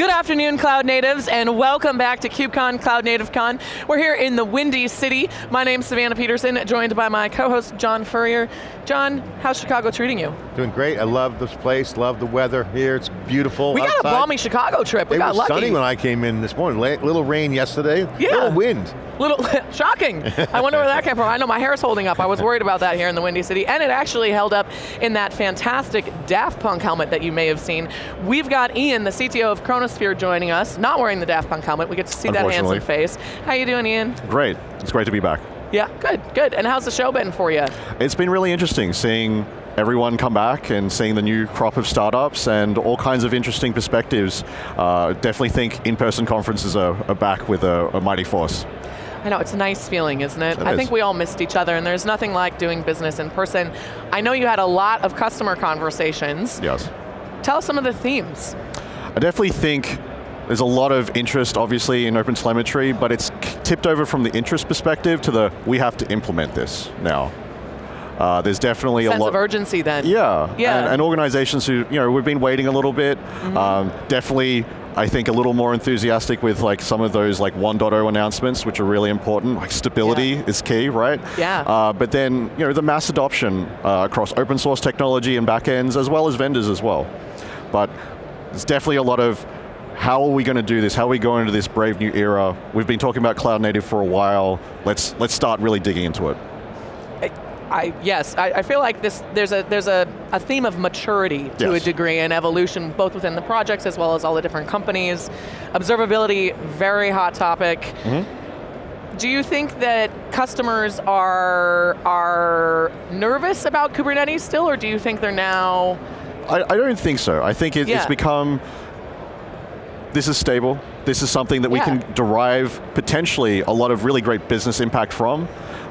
Good afternoon, Cloud Natives, and welcome back to KubeCon CloudNativeCon. We're here in the Windy City. My name's Savannah Peterson, joined by my co-host, John Furrier. John, how's Chicago treating you? Doing great, I love this place, love the weather here, it's beautiful. We got a balmy Chicago trip, we got lucky. It was sunny when I came in this morning, little rain yesterday, little wind. Shocking, I wonder where that came from. I know my hair's holding up, I was worried about that here in the Windy City, and it actually held up in that fantastic Daft Punk helmet that you may have seen. We've got Ian, the CTO of Chronosphere, joining us, not wearing the Daft Punk helmet. We get to see that handsome face. How you doing, Ian? Great, it's great to be back. Yeah, good, good. And how's the show been for you? It's been really interesting seeing everyone come back and seeing the new crop of startups and all kinds of interesting perspectives. Definitely think in-person conferences are back with a mighty force. I know, it's a nice feeling, isn't it? I think we all missed each other, and there's nothing like doing business in person. I know you had a lot of customer conversations. Yes. Tell us some of the themes. I definitely think there's a lot of interest, obviously, in OpenTelemetry, but it's tipped over from the interest perspective to the, we have to implement this now. There's definitely a lot of urgency then. Yeah, yeah. And organizations who, you know, we've been waiting a little bit, definitely I think a little more enthusiastic with like some of those like 1.0 announcements, which are really important. Like stability is key, right? Yeah. But then, you know, the mass adoption across open source technology and backends, as well as vendors as well. But there's definitely a lot of, how are we going to do this? How are we going into this brave new era? We've been talking about cloud native for a while. Let's start really digging into it. Yes, I feel like there's a theme of maturity to a degree and evolution, both within the projects as well as all the different companies. Observability, very hot topic. Do you think that customers are nervous about Kubernetes still, or do you think they're now? I don't think so. I think it's become, this is stable. This is something that we can derive potentially a lot of really great business impact from.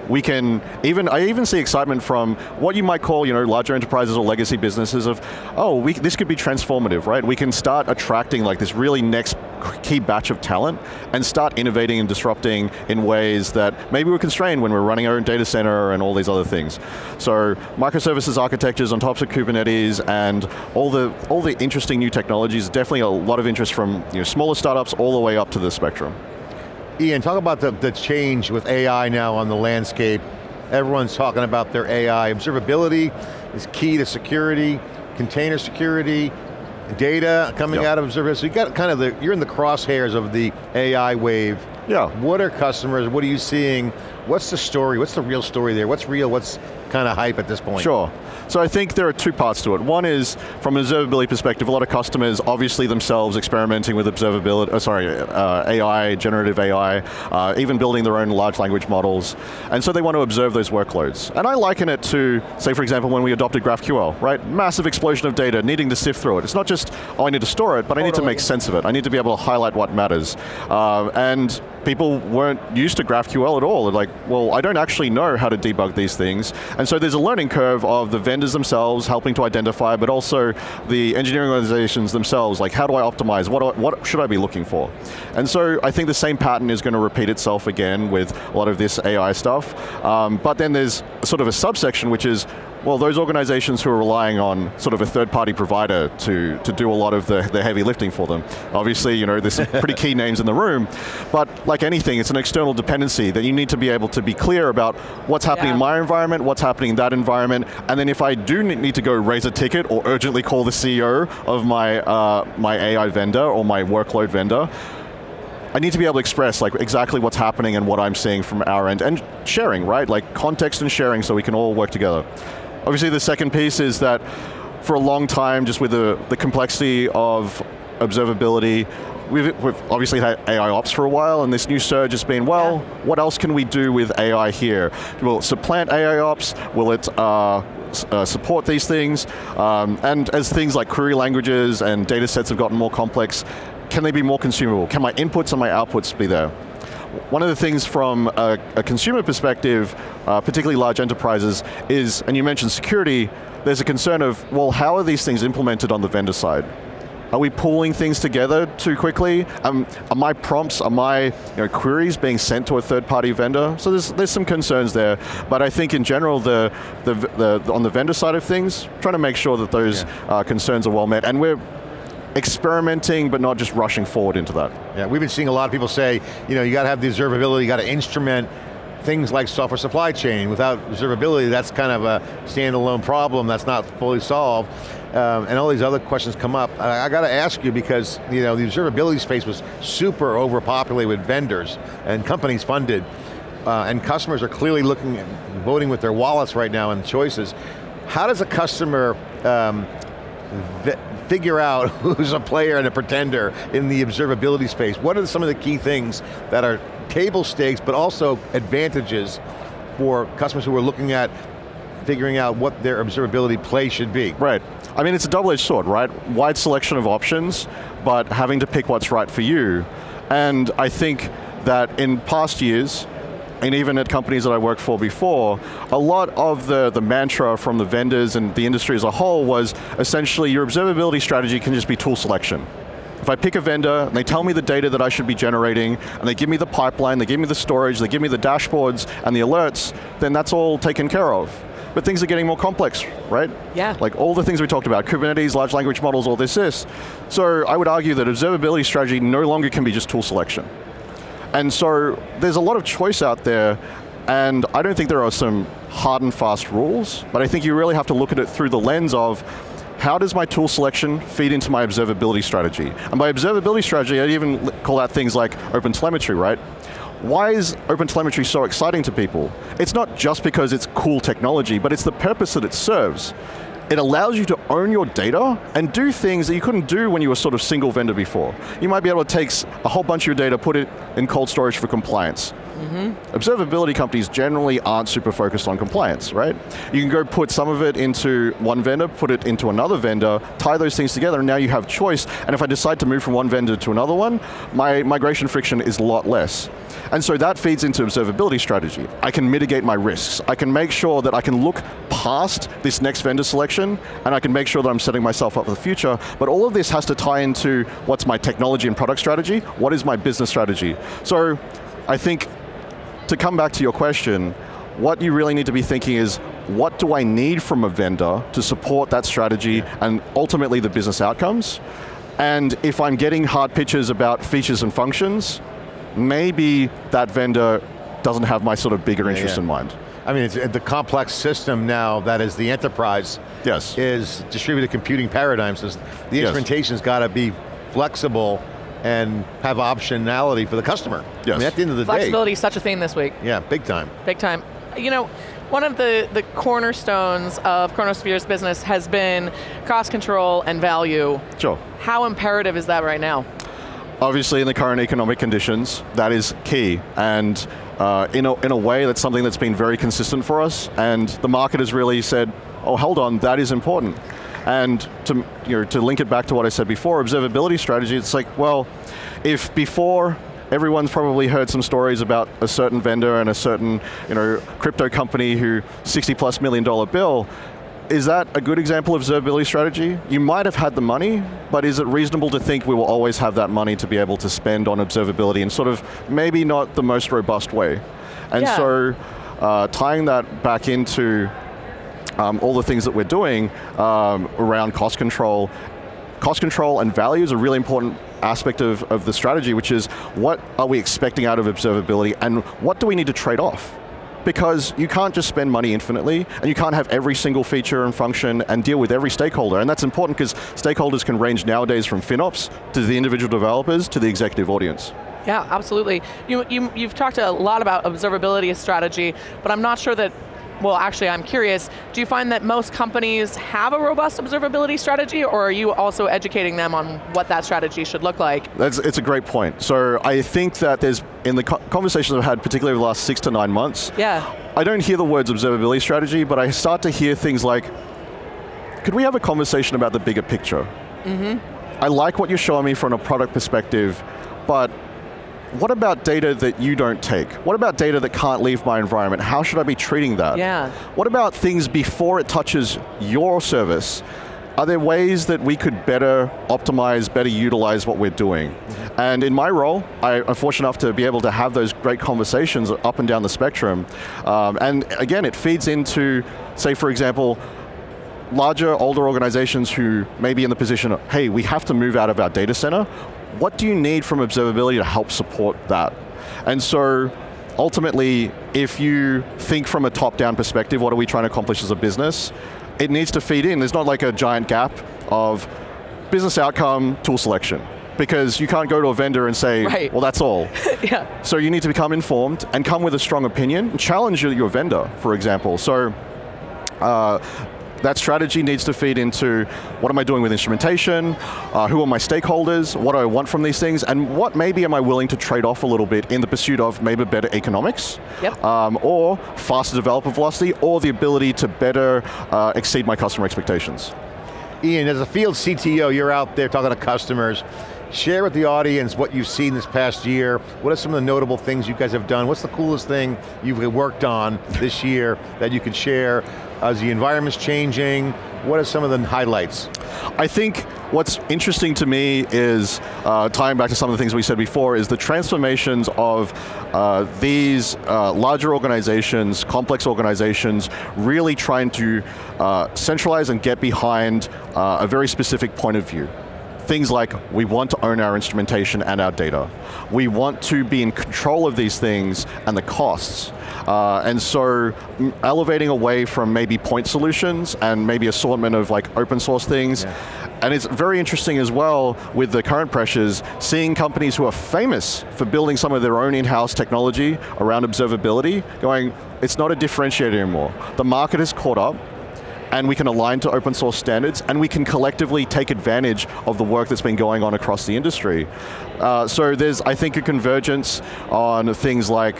We can even, I even see excitement from what you might call, you know, larger enterprises or legacy businesses of, oh, this could be transformative, right? We can start attracting like this really next key batch of talent and start innovating and disrupting in ways that maybe we're constrained when we're running our own data center and all these other things. So microservices architectures on top of Kubernetes and all the interesting new technologies, definitely a lot of interest from, you know, smaller startups all the way up to the spectrum. Ian, talk about the change with AI now on the landscape. Everyone's talking about their AI. Observability is key to security, container security, data coming out of observability. So you got kind of you're in the crosshairs of the AI wave. Yeah. What are customers, what are you seeing? What's the story, what's the real story there? What's real, what's kind of hype at this point? Sure, so I think there are two parts to it. One is, from an observability perspective, a lot of customers obviously themselves experimenting with observability, AI, generative AI, even building their own large language models. And so they want to observe those workloads. And I liken it to, say for example, when we adopted GraphQL, right? Massive explosion of data, needing to sift through it. It's not just, oh, I need to store it, but I need to make sense of it. I need to be able to highlight what matters. And people weren't used to GraphQL at all. They're like, well, I don't actually know how to debug these things. And so there's a learning curve of the vendors themselves helping to identify, but also the engineering organizations themselves, like how do I optimize, what should I be looking for? And so I think the same pattern is going to repeat itself again with a lot of this AI stuff. But then there's sort of a subsection which is, well, those organizations who are relying on sort of a third-party provider to do a lot of the heavy lifting for them. Obviously, you know, there's some pretty key names in the room, but like anything, it's an external dependency that you need to be able to be clear about what's happening in my environment, what's happening in that environment, and then if I do need to go raise a ticket or urgently call the CEO of my, my AI vendor or my workload vendor, I need to be able to express like exactly what's happening and what I'm seeing from our end, and sharing, right? Like context and sharing so we can all work together. Obviously the second piece is that for a long time, just with the complexity of observability, we've obviously had AI ops for a while, and this new surge has been, well, what else can we do with AI here? Will it supplant AI ops? Will it support these things? And as things like query languages and data sets have gotten more complex, can they be more consumable? Can my inputs and my outputs be there? One of the things from a consumer perspective, particularly large enterprises, is, and you mentioned security, there's a concern of, well, how are these things implemented on the vendor side? Are we pulling things together too quickly? Are my prompts, are my queries being sent to a third-party vendor? So there's some concerns there, but I think in general, on the vendor side of things, trying to make sure that those concerns are well met, and we're experimenting, but not just rushing forward into that. Yeah, we've been seeing a lot of people say, you know, you got to have the observability, you got to instrument things like software supply chain. Without observability, that's kind of a standalone problem that's not fully solved. And all these other questions come up. I got to ask you because, you know, the observability space was super overpopulated with vendors and companies funded. And customers are clearly looking, voting with their wallets right now and choices. How does a customer figure out who's a player and a pretender in the observability space? What are some of the key things that are table stakes, but also advantages for customers who are looking at figuring out what their observability play should be? Right, I mean it's a double-edged sword, right? Wide selection of options, but having to pick what's right for you. And I think that in past years, and even at companies that I worked for before, a lot of the mantra from the vendors and the industry as a whole was essentially your observability strategy can just be tool selection. If I pick a vendor, and they tell me the data that I should be generating, and they give me the pipeline, they give me the storage, they give me the dashboards and the alerts, then that's all taken care of. But things are getting more complex, right? Yeah. Like all the things we talked about, Kubernetes, large language models, all this. So I would argue that observability strategy no longer can be just tool selection. And so there's a lot of choice out there, and I don't think there are some hard and fast rules, but I think you really have to look at it through the lens of how does my tool selection feed into my observability strategy? And by observability strategy, I'd even call out things like OpenTelemetry, right? Why is OpenTelemetry so exciting to people? It's not just because it's cool technology, but it's the purpose that it serves. It allows you to own your data and do things that you couldn't do when you were sort of single vendor before. You might be able to take a whole bunch of your data, put it in cold storage for compliance. Mm-hmm. Observability companies generally aren't super focused on compliance, right? You can go put some of it into one vendor, put it into another vendor, tie those things together, and now you have choice, and if I decide to move from one vendor to another one, my migration friction is a lot less. And so that feeds into observability strategy. I can mitigate my risks. I can make sure that I can look past this next vendor selection, and I can make sure that I'm setting myself up for the future, but all of this has to tie into what's my technology and product strategy, what is my business strategy. So I think to come back to your question, what you really need to be thinking is, what do I need from a vendor to support that strategy and ultimately the business outcomes? And if I'm getting hard pitches about features and functions, maybe that vendor doesn't have my sort of bigger interest in mind. I mean, it's the complex system now that is the enterprise, yes, is distributed computing paradigms. So the instrumentation's got to be flexible and have optionality for the customer. Yes. I mean, at the end of the day. Flexibility is such a thing this week. Yeah, big time. Big time. You know, one of the cornerstones of Chronosphere's business has been cost control and value. Sure. How imperative is that right now? Obviously in the current economic conditions, that is key. And in a way, that's something that's been very consistent for us. And the market has really said, oh, hold on, that is important. And to link it back to what I said before, observability strategy, it's like, well, if before everyone's probably heard some stories about a certain vendor and a certain crypto company who $60+ million bill, is that a good example of observability strategy? You might have had the money, but is it reasonable to think we will always have that money to be able to spend on observability in sort of maybe not the most robust way? And so tying that back into all the things that we're doing around cost control and value is a really important aspect of the strategy, which is what are we expecting out of observability and what do we need to trade off? Because you can't just spend money infinitely, and you can't have every single feature and function and deal with every stakeholder, and that's important because stakeholders can range nowadays from FinOps to the individual developers to the executive audience. Yeah, absolutely. You've talked a lot about observability as strategy, but I'm not sure that, well actually I'm curious, do you find that most companies have a robust observability strategy, or are you also educating them on what that strategy should look like? It's a great point. So I think that there's, in the conversations I've had, particularly over the last 6 to 9 months, I don't hear the words observability strategy, but I start to hear things like, could we have a conversation about the bigger picture? I like what you're showing me from a product perspective, but what about data that you don't take? What about data that can't leave my environment? How should I be treating that? Yeah. What about things before it touches your service? Are there ways that we could better optimize, better utilize what we're doing? And in my role, I'm fortunate enough to be able to have those great conversations up and down the spectrum. And again, it feeds into, say for example, larger, older organizations who may be in the position of, hey, we have to move out of our data center. What do you need from observability to help support that? And so, ultimately, if you think from a top-down perspective, what are we trying to accomplish as a business? It needs to feed in. There's not like a giant gap of business outcome, tool selection. Because you can't go to a vendor and say, right, well, that's all. Yeah. So you need to become informed and come with a strong opinion, and challenge your vendor, for example. So that strategy needs to feed into, what am I doing with instrumentation? Who are my stakeholders? What do I want from these things? And what maybe am I willing to trade off a little bit in the pursuit of maybe better economics, yep, or faster developer velocity, or the ability to better exceed my customer expectations. Ian, as a field CTO, you're out there talking to customers. Share with the audience what you've seen this past year. What are some of the notable things you guys have done? What's the coolest thing you've worked on this year that you could share? As the environment's changing, what are some of the highlights? I think what's interesting to me is, tying back to some of the things we said before, is the transformations of these larger organizations, complex organizations, really trying to centralize and get behind a very specific point of view. Things like, we want to own our instrumentation and our data. We want to be in control of these things and the costs. And so, elevating away from maybe point solutions and maybe assortment of like open source things. Yeah. And it's very interesting as well with the current pressures, seeing companies who are famous for building some of their own in-house technology around observability, going, it's not a differentiator anymore. The market has caught up, and we can align to open source standards, and we can collectively take advantage of the work that's been going on across the industry. So there's, I think, a convergence on things like,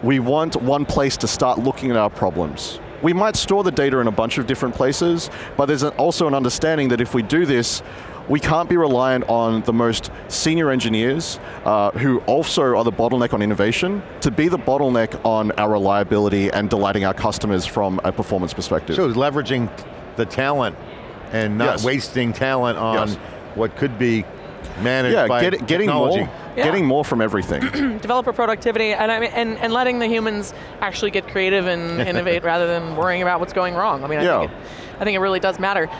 we want one place to start looking at our problems. We might store the data in a bunch of different places, but there's also an understanding that if we do this, we can't be reliant on the most senior engineers who also are the bottleneck on innovation to be the bottleneck on our reliability and delighting our customers from a performance perspective. So leveraging the talent and not, yes, wasting talent on, yes, what could be managed, yeah, by getting technology. More, yeah, getting more from everything. Developer productivity, and I mean, and letting the humans actually get creative and innovate rather than worrying about what's going wrong. I mean, yeah, I think it really does matter.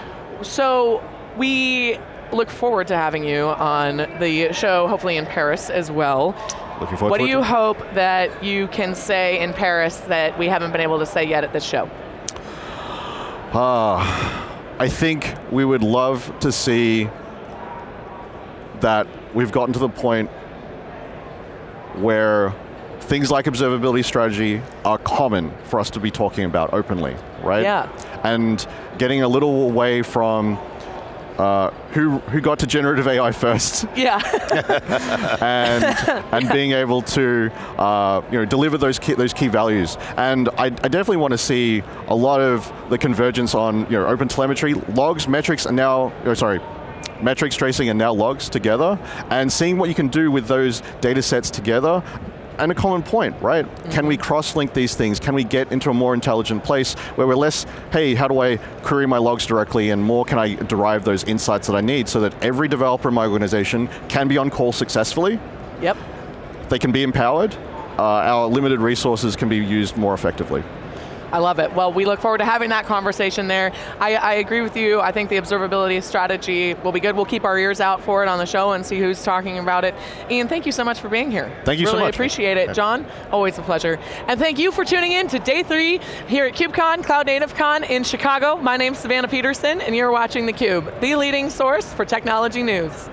So we look forward to having you on the show, hopefully in Paris as well. Looking forward. What do you hope that you can say in Paris that we haven't been able to say yet at this show? I think we would love to see that we've gotten to the point where things like observability strategy are common for us to be talking about openly, right? Yeah. And getting a little away from who got to generative AI first? Yeah. and being able to deliver those key values. And I definitely want to see a lot of the convergence on OpenTelemetry, logs, metrics, and now, metrics, tracing, and now logs together, and seeing what you can do with those data sets together. And a common point, right? Mm-hmm. Can we cross-link these things? Can we get into a more intelligent place where we're less, hey, how do I query my logs directly, and more can I derive those insights that I need so that every developer in my organization can be on call successfully? Yep. They can be empowered. Our limited resources can be used more effectively. I love it. Well, we look forward to having that conversation there. I agree with you. I think the observability strategy will be good. We'll keep our ears out for it on the show and see who's talking about it. Ian, thank you so much for being here. Thank you so much. Really appreciate it. John, always a pleasure. And thank you for tuning in to day 3 here at KubeCon, CloudNativeCon in Chicago. My name's Savannah Peterson, and you're watching theCUBE, the leading source for technology news.